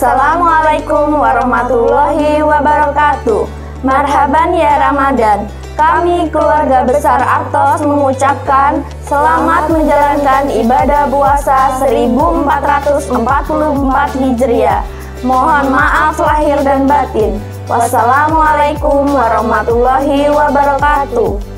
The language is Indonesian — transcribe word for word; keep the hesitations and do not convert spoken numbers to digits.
Assalamualaikum warahmatullahi wabarakatuh. Marhaban ya Ramadhan. Kami keluarga besar Artos mengucapkan selamat menjalankan ibadah puasa seribu empat ratus empat puluh empat Hijriah. Mohon maaf lahir dan batin. Wassalamualaikum warahmatullahi wabarakatuh.